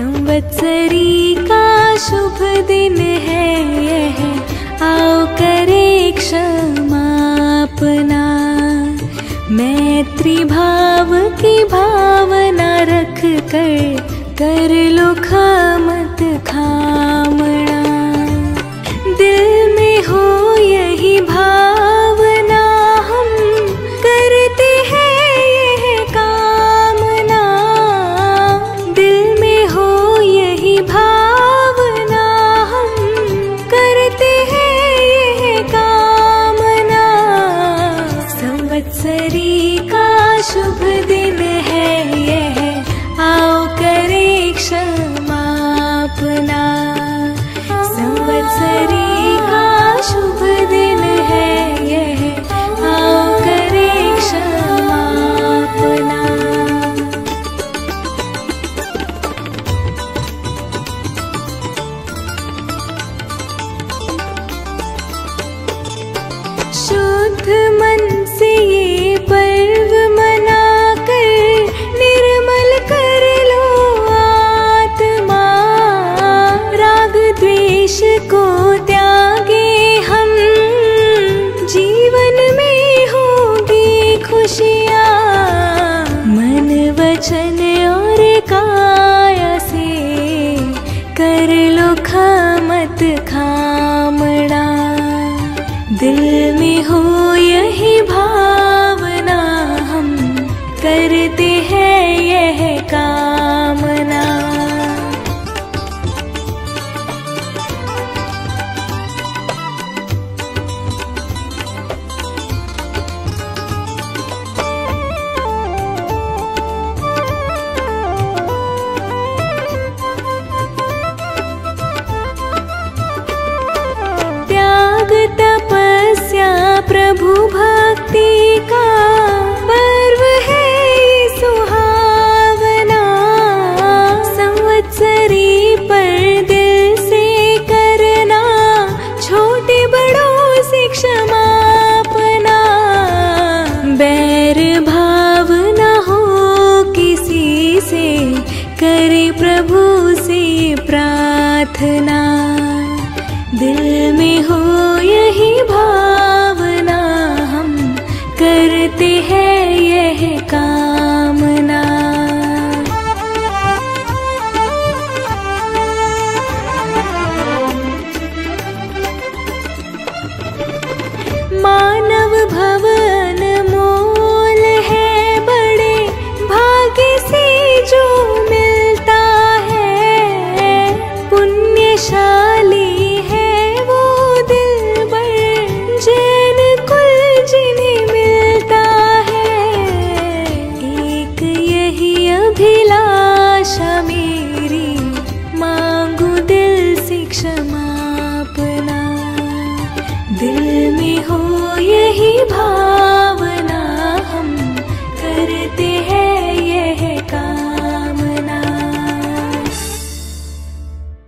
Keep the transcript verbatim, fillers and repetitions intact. संवत्सरी का शुभ दिन है यह, आओ करे क्षमापना। मैत्री भाव की भावना रख कर कर लो खामत खामना। दिल में हो यही भावना, हम करते हैं यह कामना। दिल में हो यही भावना, हम करते हैं यह कामना। संवत्सरी का शुभ दिन है यह, आओ करे क्षमापना। संवत्सरी का शुभ दिन है यह, आओ करे क्षमापना। शुद्ध मन से ये पर्व मना कर निर्मल कर लो आत्मा। राग द्वेष को त्यागे हम, जीवन में होगी खुशियाँ। मन वचन और काया से कर लो खामत खामना। दिल में हो यही भावना, हम करते हैं यह कामना। त्याग तपस्या प्रभु भक्ति का पर्व है सुहावना। संवत्सरी पर दिल से करना, छोटे बड़ों से क्षमापना। बैर भाव न हो किसी से, करे प्रभु से प्रार्थना। दिल में हो यही भावना, हम करते हैं यह कामना। मानव भवन मोल है, बड़े भाग्य से जो मिलता है। पुण्यशाली अभिलाषा मेरी, मांगू दिल से क्षमापना। दिल में हो यही भावना, हम करते हैं यह काम।